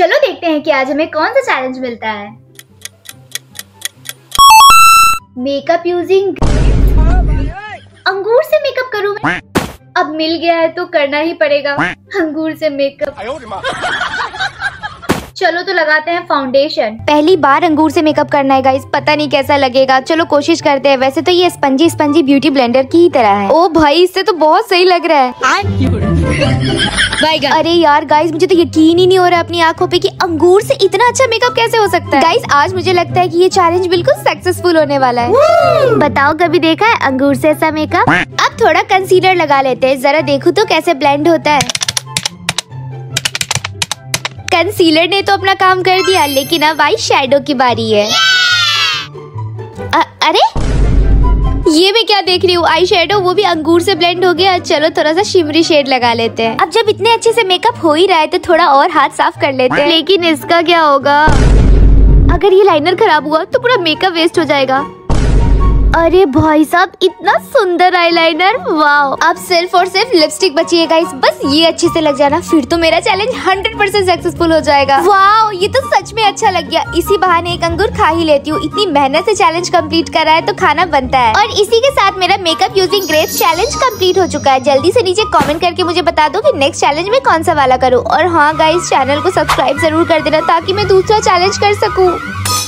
चलो देखते हैं कि आज हमें कौन सा चैलेंज मिलता है। मेकअप यूजिंग अंगूर से मेकअप करूँ मैं। अब मिल गया है तो करना ही पड़ेगा अंगूर से मेकअप। चलो तो लगाते हैं फाउंडेशन। पहली बार अंगूर से मेकअप करना है गाइस, पता नहीं कैसा लगेगा, चलो कोशिश करते हैं। वैसे तो ये स्पंजी स्पंजी ब्यूटी ब्लेंडर की ही तरह है। ओ भाई इससे तो बहुत सही लग रहा है। अरे यार गाइस मुझे तो यकीन ही नहीं हो रहा अपनी आंखों पे कि अंगूर से इतना अच्छा मेकअप कैसे हो सकता है। गाइस आज मुझे लगता है कि ये चैलेंज बिल्कुल सक्सेसफुल होने वाला है। बताओ कभी देखा है अंगूर से ऐसा मेकअप। थोड़ा कंसीलर लगा लेते हैं, जरा देखो तो कैसे ब्लेंड होता है। कंसीलर ने तो अपना काम कर दिया, लेकिन अब आई शेडो की बारी है। अरे ये मैं क्या देख रही हूँ, आई शेडो वो भी अंगूर से ब्लेंड हो गया। चलो थोड़ा सा शिमरी शेड लगा लेते हैं। अब जब इतने अच्छे से मेकअप हो ही रहा है तो थोड़ा और हाथ साफ कर लेते हैं। लेकिन इसका क्या होगा, अगर ये लाइनर खराब हुआ तो पूरा मेकअप वेस्ट हो जाएगा। अरे भाई साहब इतना सुंदर आईलाइनर, वाओ। अब सिर्फ और सिर्फ लिपस्टिक बची है गाइस, बस ये अच्छे से लग जाना, फिर तो मेरा चैलेंज 100% सक्सेसफुल हो जाएगा। वाओ ये तो सच में अच्छा लग गया, इसी बहाने एक अंगूर खा ही लेती हूँ। इतनी मेहनत से चैलेंज कंप्लीट करा है तो खाना बनता है। और इसी के साथ मेरा makeup using grapes challenge complete हो चुका है। जल्दी से नीचे कॉमेंट करके मुझे बता दो कि नेक्स्ट चैलेंज में कौन सा वाला करूँ। और हाँ गाइस चैनल को सब्सक्राइब जरूर कर देना ताकि मैं दूसरा चैलेंज कर सकूँ।